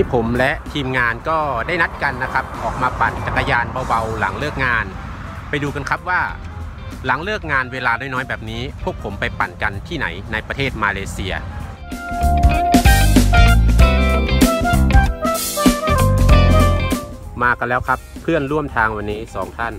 นี้ผมและทีมงานก็ได้นัดกันนะครับออกมาปั่นจักรยานเบาๆหลังเลิกงานไปดูกันครับว่าหลังเลิกงานเวลาน้อยๆแบบนี้พวกผมไปปั่นกันที่ไหนในประเทศมาเลเซียมากันแล้วครับเพื่อนร่วมทางวันนี้2ท่าน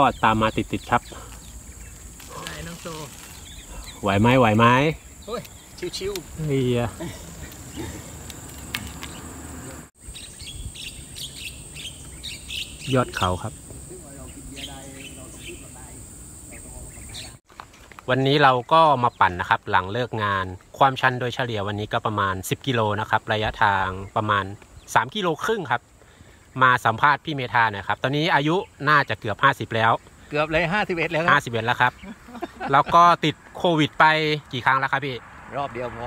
ก็ตามมาติดๆครับไหนน้องโจไหวไหมโอ้ยชิวๆนี่อะยอดเขาครับวันนี้เราก็มาปั่นนะครับหลังเลิกงานความชันโดยเฉลี่ยวันนี้ก็ประมาณ10กิโลนะครับระยะทางประมาณ3กิโลครึ่งครับมาสัมภาษณ์พี่เมธาหน่อยครับตอนนี้อายุน่าจะเกือบ50แล้วเกือบเลย51แล้ว51แล้วครับ แล้วก็ติดโควิดไปกี่ครั้งแล้วครับพี่รอบเดียวนะค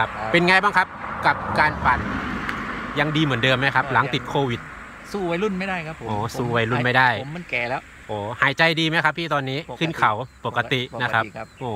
รับเป็นไงบ้างครับกับการปั่นยังดีเหมือนเดิมไหมครับหลังติดโควิดสู้วัยรุ่นไม่ได้ครับผมโอ้สู้วัยรุ่นไม่ได้ผมมันแก่แล้วโอ้หายใจดีไหมครับพี่ตอนนี้ขึ้นเขาปกตินะครับโอ้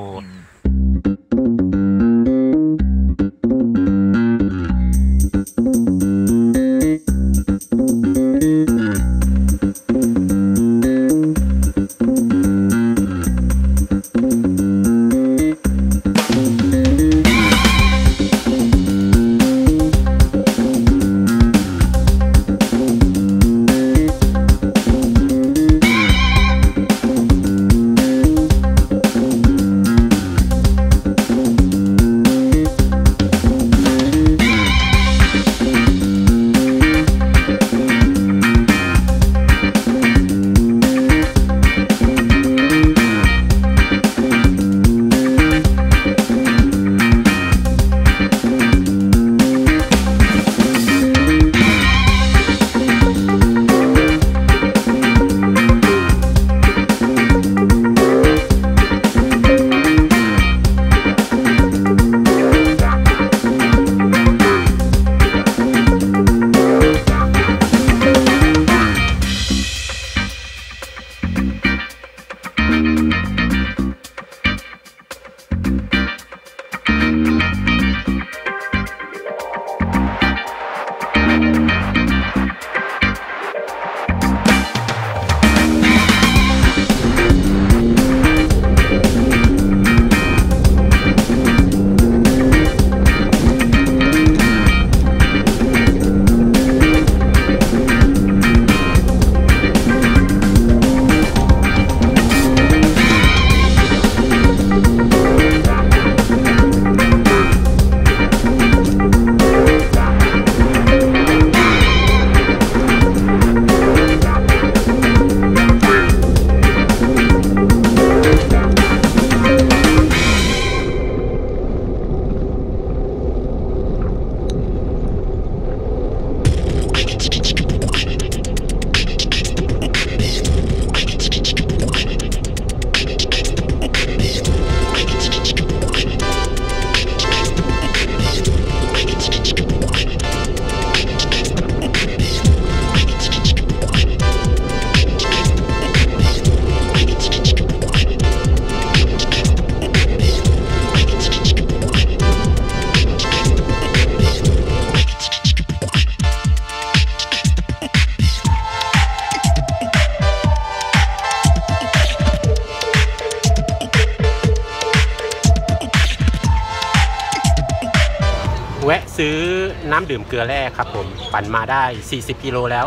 น้ำดื่มเกลือแร่ครับผมปั่นมาได้40กิโลแล้ว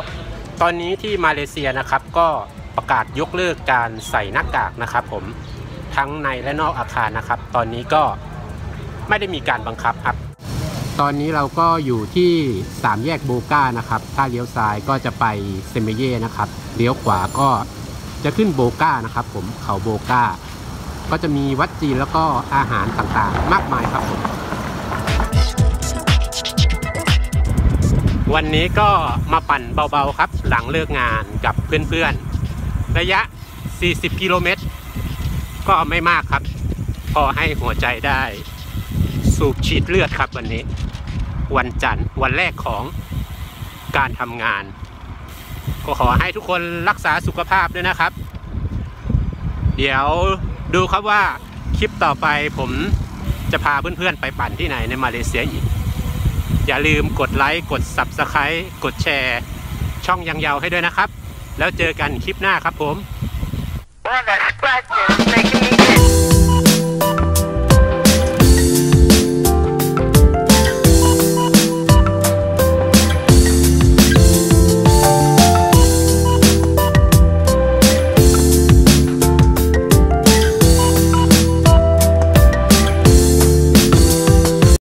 ตอนนี้ที่มาเลเซียนะครับก็ประกาศยกเลิกการใส่หน้ากากนะครับผมทั้งในและนอกอาคารนะครับตอนนี้ก็ไม่ได้มีการบังคับครับตอนนี้เราก็อยู่ที่3แยกโบก้านะครับถ้าเลี้ยวซ้ายก็จะไปเซเมเย่นะครับเลี้ยวขวาก็จะขึ้นโบก้านะครับผมเขาโบก้าก็จะมีวัดจีนแล้วก็อาหารต่างๆมากมายครับผมวันนี้ก็มาปั่นเบาๆครับหลังเลิกงานกับเพื่อนๆระยะ40กิโลเมตรก็ไม่มากครับพอให้หัวใจได้สูบฉีดเลือดครับวันนี้วันจันทร์วันแรกของการทำงานก็ขอให้ทุกคนรักษาสุขภาพด้วยนะครับเดี๋ยวดูครับว่าคลิปต่อไปผมจะพาเพื่อนๆไปปั่นที่ไหนในมาเลเซียอีกอย่าลืมกดไลค์กด Subscribe กดแชร์ช่องยังเยาให้ด้วยนะครับแล้วเจอกันคลิปหน้าครับผม